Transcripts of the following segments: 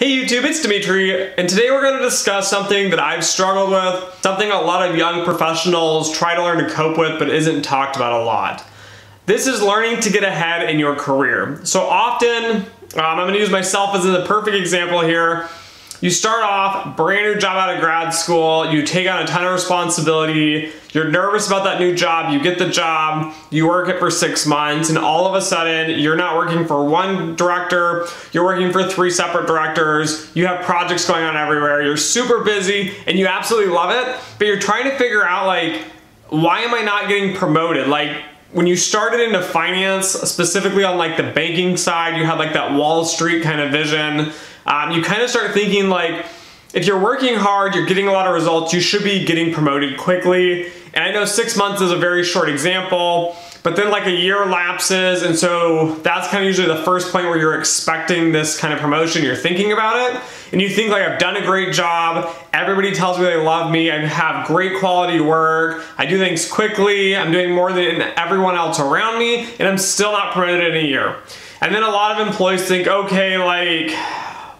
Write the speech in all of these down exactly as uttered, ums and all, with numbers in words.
Hey YouTube, it's Dimitri, and today we're going to discuss something that I've struggled with, something a lot of young professionals try to learn to cope with but isn't talked about a lot. This is learning to get ahead in your career. So often, um, I'm going to use myself as the perfect example here. You start off, brand new job out of grad school, you take on a ton of responsibility, you're nervous about that new job, you get the job, you work it for six months, and all of a sudden, you're not working for one director, you're working for three separate directors, you have projects going on everywhere, you're super busy, and you absolutely love it, but you're trying to figure out, like, why am I not getting promoted? Like, when you started into finance, specifically on like the banking side, you had like that Wall Street kind of vision. Um, you kind of start thinking like, if you're working hard, you're getting a lot of results, you should be getting promoted quickly. And I know six months is a very short example, but then like a year lapses. And so that's kind of usually the first point where you're expecting this kind of promotion. You're thinking about it and you think like, I've done a great job. Everybody tells me they love me. I have great quality work. I do things quickly. I'm doing more than everyone else around me and I'm still not promoted in a year. And then a lot of employees think, okay, like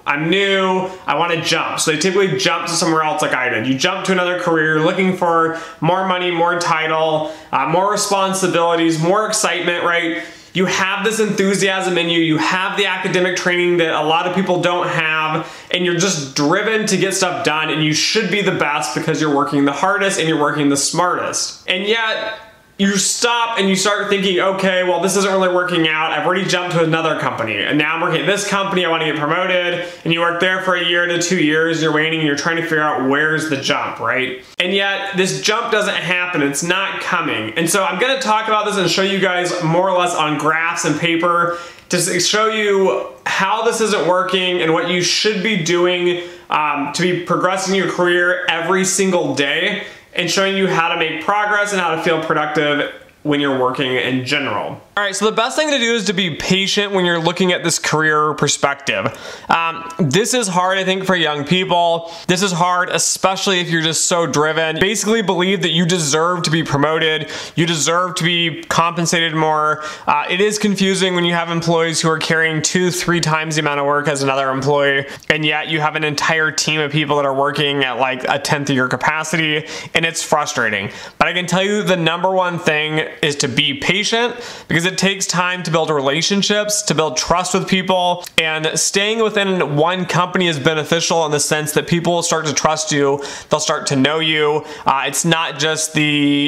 I'm new, I want to jump. So they typically jump to somewhere else like I did. You jump to another career, you're looking for more money, more title, uh, more responsibilities, more excitement, right? You have this enthusiasm in you, you have the academic training that a lot of people don't have, and you're just driven to get stuff done, and you should be the best because you're working the hardest and you're working the smartest. And yet, you stop and you start thinking, okay, well, this isn't really working out. I've already jumped to another company and now I'm working at this company. I want to get promoted. And you work there for a year to two years. You're waiting and you're trying to figure out where's the jump, right? And yet this jump doesn't happen. It's not coming. And so I'm going to talk about this and show you guys more or less on graphs and paper to show you how this isn't working and what you should be doing um, to be progressing your career every single day, and showing you how to make progress and how to feel productive when you're working in general. All right, so the best thing to do is to be patient when you're looking at this career perspective. Um, this is hard, I think, for young people. This is hard, especially if you're just so driven. Basically believe that you deserve to be promoted. You deserve to be compensated more. Uh, it is confusing when you have employees who are carrying two, three times the amount of work as another employee, and yet you have an entire team of people that are working at like a tenth of your capacity, and it's frustrating. But I can tell you the number one thing is to be patient, because it takes time to build relationships, to build trust with people, and staying within one company is beneficial in the sense that people will start to trust you, they'll start to know you. Uh, it's not just the,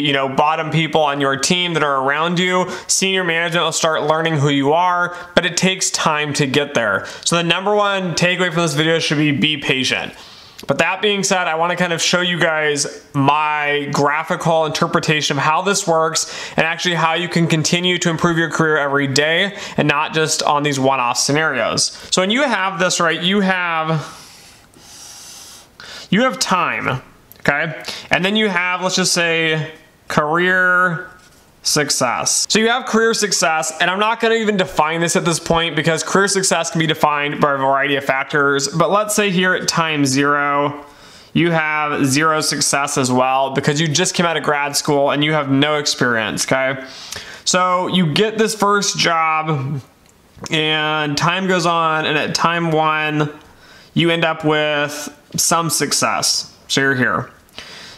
you know, bottom people on your team that are around you. Senior management will start learning who you are, but it takes time to get there. So the number one takeaway from this video should be be patient. But that being said, I want to kind of show you guys my graphical interpretation of how this works and actually how you can continue to improve your career every day and not just on these one-off scenarios. So when you have this, right, you have you have time, okay? And then you have, let's just say, career success. So you have career success, and I'm not going to even define this at this point because career success can be defined by a variety of factors. But let's say here at time zero, you have zero success as well because you just came out of grad school and you have no experience, okay? So you get this first job and time goes on, and at time one, you end up with some success. So you're here.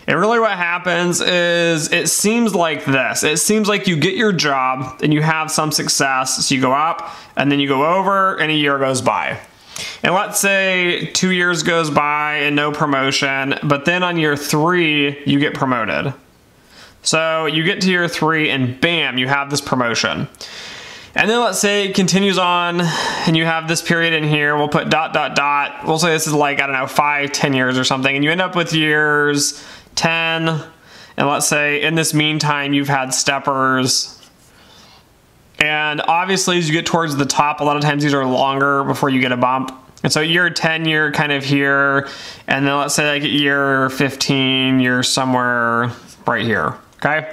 And really what happens is it seems like this. It seems like you get your job and you have some success. So you go up and then you go over and a year goes by. And let's say two years goes by and no promotion, but then on year three, you get promoted. So you get to year three and bam, you have this promotion. And then let's say it continues on and you have this period in here. We'll put dot, dot, dot. We'll say this is like, I don't know, five, ten years or something. And you end up with years ten, and let's say in this meantime you've had steppers, and obviously as you get towards the top a lot of times these are longer before you get a bump, and so year ten you're kind of here, and then let's say like year fifteen you're somewhere right here, okay?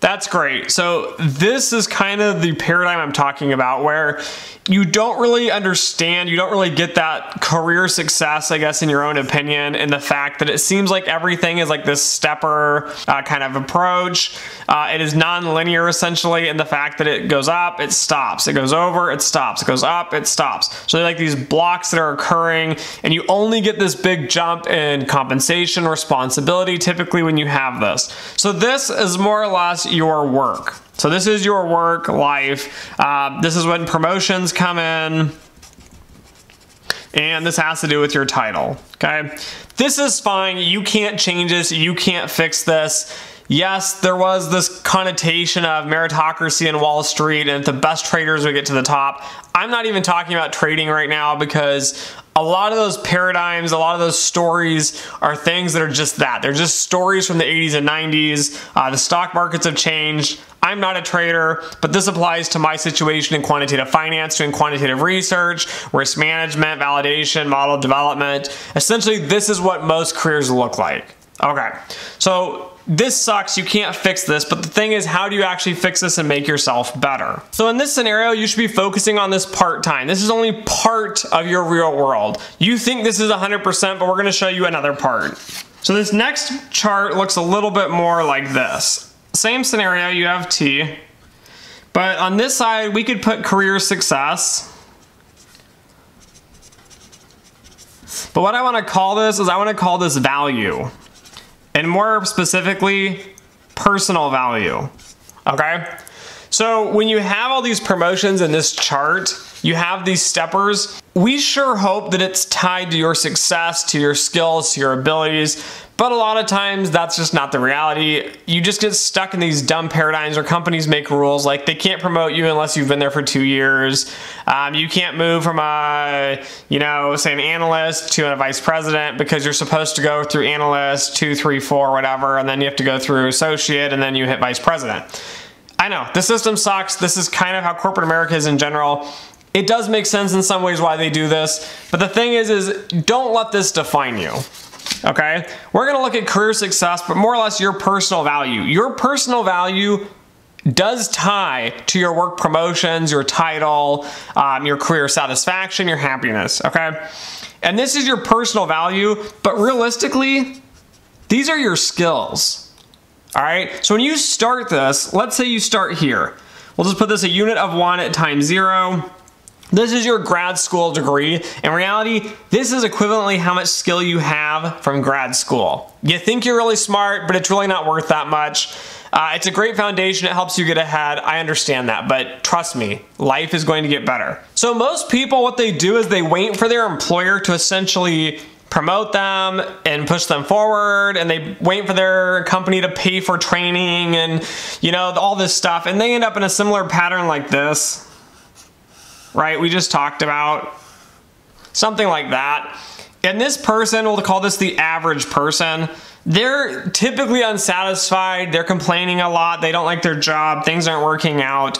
That's great. So this is kind of the paradigm I'm talking about where you don't really understand, you don't really get that career success, I guess, in your own opinion, and the fact that it seems like everything is like this stepper uh, kind of approach. Uh, it is non-linear essentially in the fact that it goes up, it stops, it goes over, it stops, it goes up, it stops. So they're like these blocks that are occurring, and you only get this big jump in compensation, responsibility typically when you have this. So this is more or less your work. So this is your work life. Uh, this is when promotions come in. And this has to do with your title, okay? This is fine, you can't change this, you can't fix this. Yes, there was this connotation of meritocracy in Wall Street and the best traders would get to the top. I'm not even talking about trading right now because a lot of those paradigms, a lot of those stories are things that are just that. They're just stories from the eighties and nineties. Uh, the stock markets have changed. I'm not a trader, but this applies to my situation in quantitative finance, doing quantitative research, risk management, validation, model development. Essentially, this is what most careers look like. Okay, so this sucks, you can't fix this, but the thing is, how do you actually fix this and make yourself better? So in this scenario, you should be focusing on this part-time. This is only part of your real world. You think this is one hundred percent, but we're gonna show you another part. So this next chart looks a little bit more like this. Same scenario, you have T, but on this side, we could put career success. But what I wanna call this is I wanna call this value. And more specifically, personal value, okay? So when you have all these promotions in this chart, you have these steppers, we sure hope that it's tied to your success, to your skills, to your abilities, but a lot of times that's just not the reality. You just get stuck in these dumb paradigms where companies make rules like they can't promote you unless you've been there for two years. Um, you can't move from a, you know, say an analyst to a vice president because you're supposed to go through analyst, two, three, four, whatever, and then you have to go through associate and then you hit vice president. I know, the system sucks. This is kind of how corporate America is in general. It does make sense in some ways why they do this, but the thing is, is don't let this define you, okay? We're gonna look at career success, but more or less your personal value. Your personal value does tie to your work promotions, your title, um, your career satisfaction, your happiness, okay? And this is your personal value, but realistically, these are your skills, all right? So when you start this, let's say you start here. We'll just put this a unit of one at times zero. This is your grad school degree. In reality, this is equivalently how much skill you have from grad school. You think you're really smart, but it's really not worth that much. Uh, it's a great foundation, it helps you get ahead. I understand that, but trust me, life is going to get better. So most people, what they do is they wait for their employer to essentially promote them and push them forward, and they wait for their company to pay for training and, you know, all this stuff, and they end up in a similar pattern like this. Right, we just talked about something like that. And this person, we'll call this the average person, they're typically unsatisfied, they're complaining a lot, they don't like their job, things aren't working out.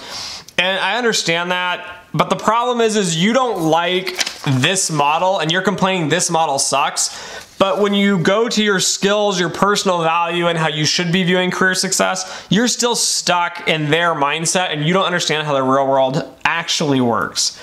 And I understand that, but the problem is, is you don't like this model and you're complaining this model sucks. But when you go to your skills, your personal value, and how you should be viewing career success, you're still stuck in their mindset and you don't understand how the real world actually works.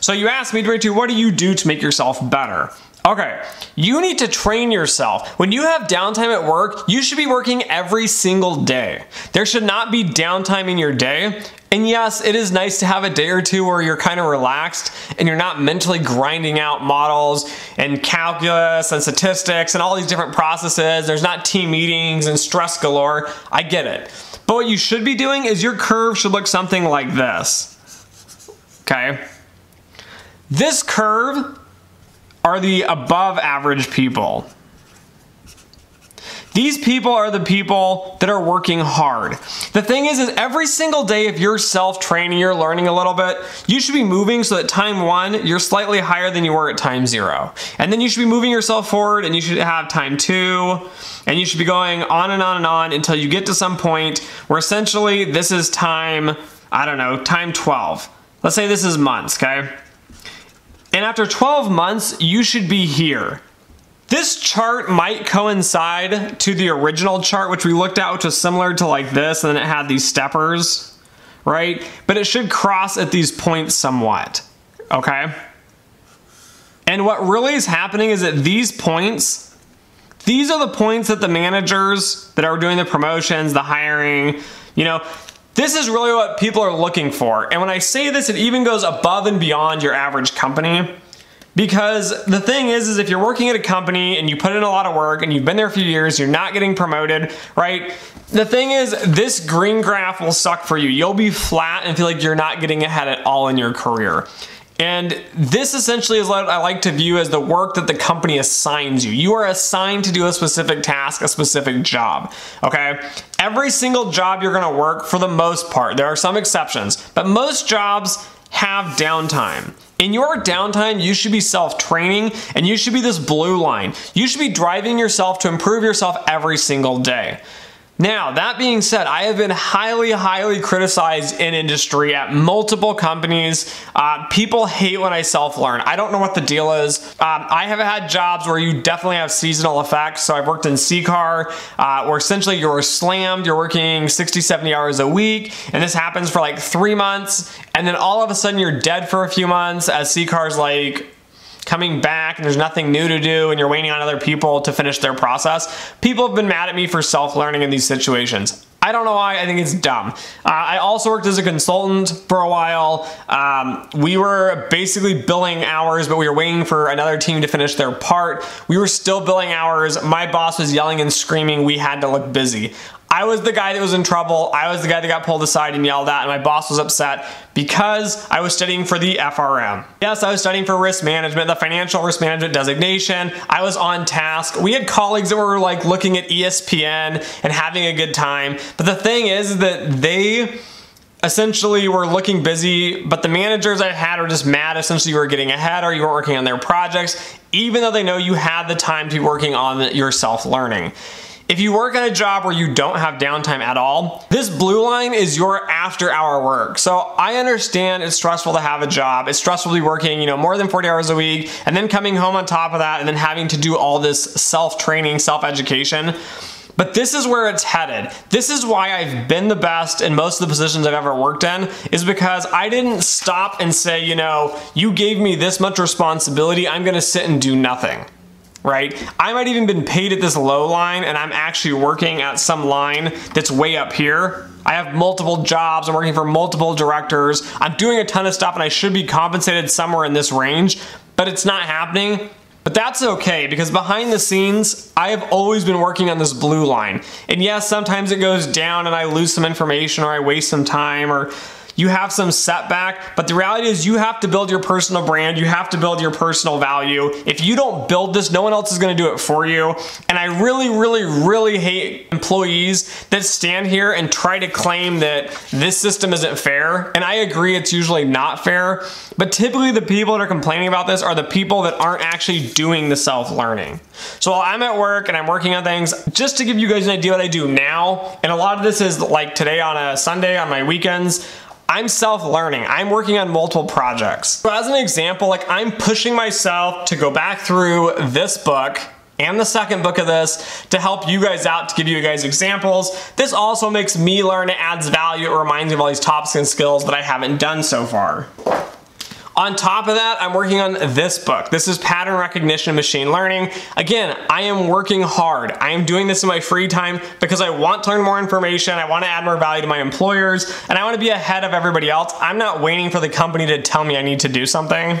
So you asked me, Drew, what do you do to make yourself better? Okay, you need to train yourself. When you have downtime at work, you should be working every single day. There should not be downtime in your day. And yes, it is nice to have a day or two where you're kind of relaxed and you're not mentally grinding out models and calculus and statistics and all these different processes. There's not team meetings and stress galore. I get it. But what you should be doing is your curve should look something like this. Okay? This curve are the above average people. These people are the people that are working hard. The thing is, is every single day, if you're self-training, you're learning a little bit, you should be moving so that time one, you're slightly higher than you were at time zero. And then you should be moving yourself forward and you should have time two, and you should be going on and on and on until you get to some point where essentially this is time, I don't know, time twelve. Let's say this is months, okay? And after twelve months, you should be here. This chart might coincide to the original chart, which we looked at, which was similar to like this, and then it had these steppers, right? But it should cross at these points somewhat, okay? And what really is happening is at these points, These are the points that the managers that are doing the promotions, the hiring, you know, this is really what people are looking for. And when I say this, it even goes above and beyond your average company. Because the thing is, is if you're working at a company and you put in a lot of work and you've been there for years, you're not getting promoted, right? The thing is, this green graph will suck for you. You'll be flat and feel like you're not getting ahead at all in your career. And this essentially is what I like to view as the work that the company assigns you. You are assigned to do a specific task, a specific job, okay? Every single job you're gonna work, for the most part, there are some exceptions, but most jobs have downtime. In your downtime, you should be self-training and you should be this blue line. You should be driving yourself to improve yourself every single day. Now, that being said, I have been highly, highly criticized in industry at multiple companies. Uh, people hate when I self-learn. I don't know what the deal is. Um, I have had jobs where you definitely have seasonal effects. So I've worked in C C A R, uh, where essentially you're slammed, you're working sixty, seventy hours a week, and this happens for like three months, and then all of a sudden you're dead for a few months as C C A R's like, coming back and there's nothing new to do and you're waiting on other people to finish their process. People have been mad at me for self-learning in these situations. I don't know why, I think it's dumb. Uh, I also worked as a consultant for a while. Um, we were basically billing hours, but we were waiting for another team to finish their part. We were still billing hours. My boss was yelling and screaming. We had to look busy. I was the guy that was in trouble. I was the guy that got pulled aside and yelled at, and my boss was upset because I was studying for the F R M. Yes, I was studying for risk management, the financial risk management designation. I was on task. We had colleagues that were like looking at E S P N and having a good time. But the thing is that they essentially were looking busy, but the managers I had are just mad. Essentially, you were getting ahead or you weren't working on their projects, even though they know you had the time to be working on your self-learning. If you work at a job where you don't have downtime at all, this blue line is your after hour work. So I understand it's stressful to have a job. It's stressful to be working, you know, more than forty hours a week and then coming home on top of that and then having to do all this self-training, self-education. But this is where it's headed. This is why I've been the best in most of the positions I've ever worked in, is because I didn't stop and say, you know, you gave me this much responsibility, I'm gonna sit and do nothing. Right? I might even been paid at this low line and I'm actually working at some line that's way up here. I have multiple jobs, I'm working for multiple directors, I'm doing a ton of stuff and I should be compensated somewhere in this range, but it's not happening. But that's okay, because behind the scenes, I have always been working on this blue line. And yes, sometimes it goes down and I lose some information or I waste some time or you have some setback, but the reality is you have to build your personal brand, you have to build your personal value. If you don't build this, no one else is gonna do it for you. And I really, really, really hate employees that stand here and try to claim that this system isn't fair. And I agree, it's usually not fair, but typically the people that are complaining about this are the people that aren't actually doing the self-learning. So while I'm at work and I'm working on things, just to give you guys an idea what I do now, and a lot of this is like today on a Sunday on my weekends, I'm self-learning. I'm working on multiple projects. So as an example, like I'm pushing myself to go back through this book and the second book of this to help you guys out, to give you guys examples. This also makes me learn, it adds value, it reminds me of all these topics and skills that I haven't done so far. On top of that, I'm working on this book. This is Pattern Recognition and Machine Learning. Again, I am working hard. I am doing this in my free time because I want to learn more information, I want to add more value to my employers, and I want to be ahead of everybody else. I'm not waiting for the company to tell me I need to do something.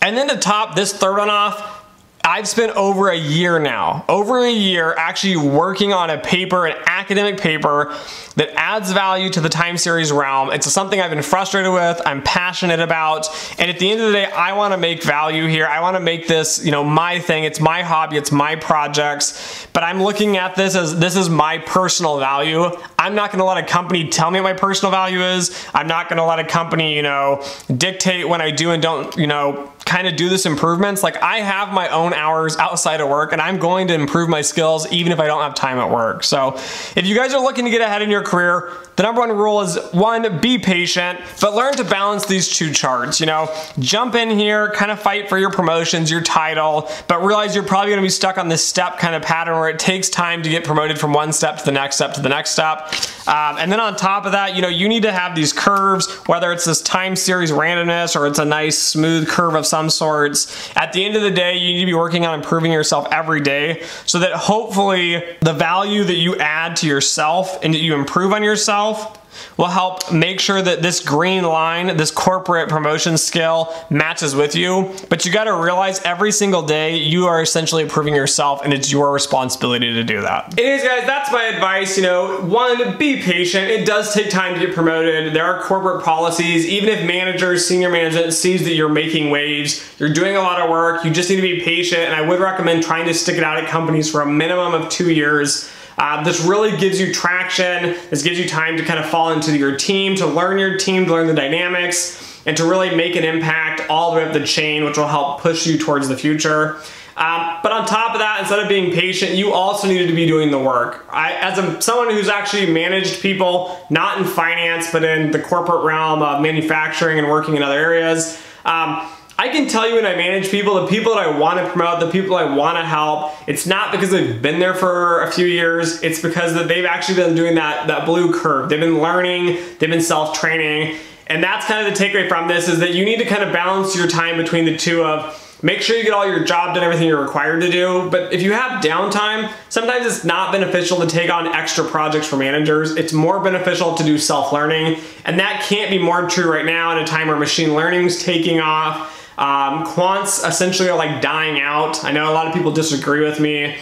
And then to top this third one off, I've spent over a year now, over a year actually working on a paper, an academic paper that adds value to the time series realm. It's something I've been frustrated with, I'm passionate about, and at the end of the day, I wanna make value here. I wanna make this, you know, my thing, it's my hobby, it's my projects, but I'm looking at this as this is my personal value. I'm not gonna let a company tell me what my personal value is. I'm not gonna let a company, you know, dictate when I do and don't, you know, kind of do this improvements. Like I have my own hours outside of work and I'm going to improve my skills even if I don't have time at work. So if you guys are looking to get ahead in your career, the number one rule is one, be patient, but learn to balance these two charts. You know, jump in here, kind of fight for your promotions, your title, but realize you're probably gonna be stuck on this step kind of pattern where it takes time to get promoted from one step to the next step to the next step. Um, and then on top of that, you know, you need to have these curves, whether it's this time series randomness or it's a nice smooth curve of some sorts. At the end of the day, you need to be working on improving yourself every day so that hopefully the value that you add to yourself and that you improve on yourself will help make sure that this green line, this corporate promotion scale, matches with you. But you gotta realize every single day you are essentially improving yourself, and it's your responsibility to do that. Anyways, guys, that's my advice. You know, one, be patient. It does take time to get promoted. There are corporate policies. Even if managers, senior management sees that you're making waves, you're doing a lot of work, you just need to be patient. And I would recommend trying to stick it out at companies for a minimum of two years. Uh, this really gives you traction. This gives you time to kind of fall into your team, to learn your team, to learn the dynamics, and to really make an impact all the way up the chain, which will help push you towards the future. Um, but on top of that, instead of being patient, you also needed to be doing the work. I, as a, someone who's actually managed people, not in finance, but in the corporate realm of manufacturing and working in other areas, um, I can tell you when I manage people, the people that I want to promote, the people I want to help, it's not because they've been there for a few years, it's because that they've actually been doing that, that blue curve. They've been learning, they've been self-training, and that's kind of the takeaway from this, is that you need to kind of balance your time between the two of, make sure you get all your job done, everything you're required to do, but if you have downtime, sometimes it's not beneficial to take on extra projects for managers. It's more beneficial to do self-learning, and that can't be more true right now at a time where machine learning's taking off. Um, quants essentially are like dying out. I know a lot of people disagree with me,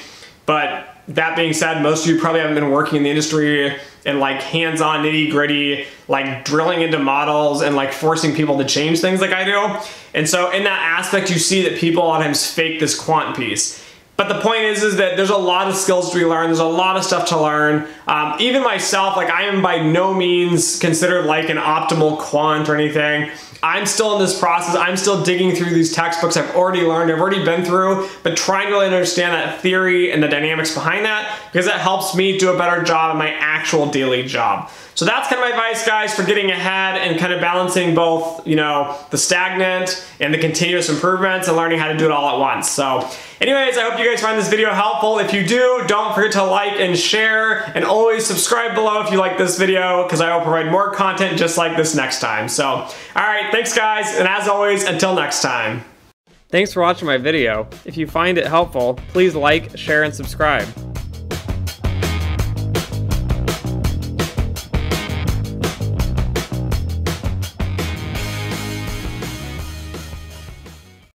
but that being said, most of you probably haven't been working in the industry and like hands-on nitty-gritty, like drilling into models and like forcing people to change things like I do. And so in that aspect, you see that people a lot of times fake this quant piece. But the point is, is that there's a lot of skills to be learned. There's a lot of stuff to learn. Um, even myself, like I am by no means considered like an optimal quant or anything. I'm still in this process. I'm still digging through these textbooks I've already learned, I've already been through, but trying to really understand that theory and the dynamics behind that, because that helps me do a better job in my actual daily job. So that's kind of my advice, guys, for getting ahead and kind of balancing both, you know, the stagnant and the continuous improvements and learning how to do it all at once. So anyways, I hope you guys find this video helpful. If you do, don't forget to like and share, and always subscribe below if you like this video, because I will provide more content just like this next time. So, all right, thanks guys, and as always, until next time. Thanks for watching my video. If you find it helpful, please like, share, and subscribe.